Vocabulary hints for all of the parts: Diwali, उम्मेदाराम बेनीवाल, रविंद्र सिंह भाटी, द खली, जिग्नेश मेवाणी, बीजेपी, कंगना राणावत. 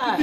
So hey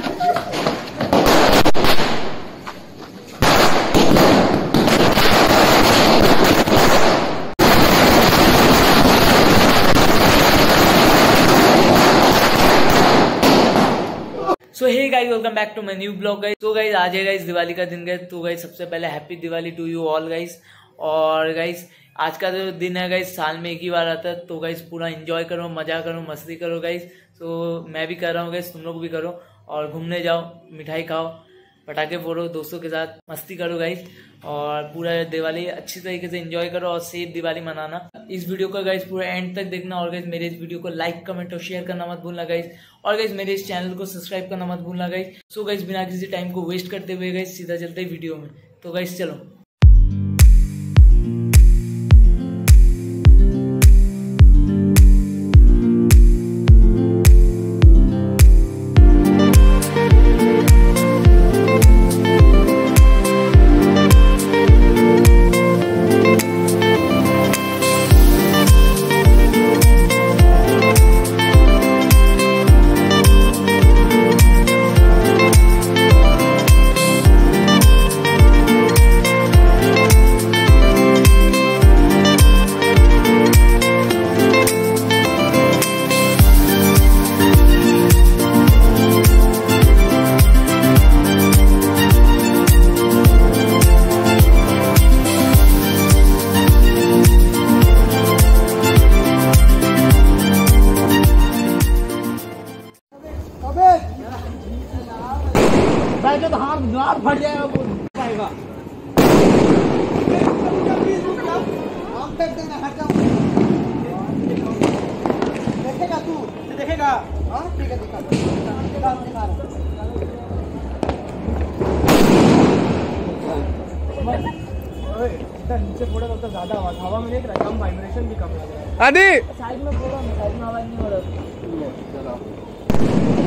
guys, welcome back to my new vlog guys। तो guys आज है guys Diwali का दिन गए। तो गाइज सबसे पहले happy Diwali to you all guys. और गाइज आज का जो दिन है गाइज साल में एक ही बार आता है, तो गाइज पूरा एंजॉय करो, मजा करो, मस्ती करो गाइज। तो मैं भी कर रहा हूँ गाइज, तुम लोग भी करो और घूमने जाओ, मिठाई खाओ, पटाखे फोड़ो, दोस्तों के साथ मस्ती करो गाइज। और पूरा दिवाली अच्छी तरीके से एंजॉय करो और सेफ दिवाली मनाना। इस वीडियो का गाइज पूरा एंड तक देखना और गाइज मेरे इस वीडियो को लाइक, कमेंट और शेयर करना मत भूलना गाइज। और गाइज मेरे इस चैनल को सब्सक्राइब करना मत भूलना गाइज। सो गाइज बिना किसी टाइम को वेस्ट करते हुए गाइज सीधा चलते हैं वीडियो में। तो गाइज चलो। तो हाथ गाड़ फट जाएगा, वो पाएगा आप तक देना हट जाओ, देखेगा तू देखेगा। हां ठीक है, दिखा दिखा ओए इधर नीचे पड़ा तो ज्यादा आवाज, हवा में एक कम वाइब्रेशन भी कम है। आदि साइड में थोड़ा, साइड में आवाज नहीं हो रहा। चलो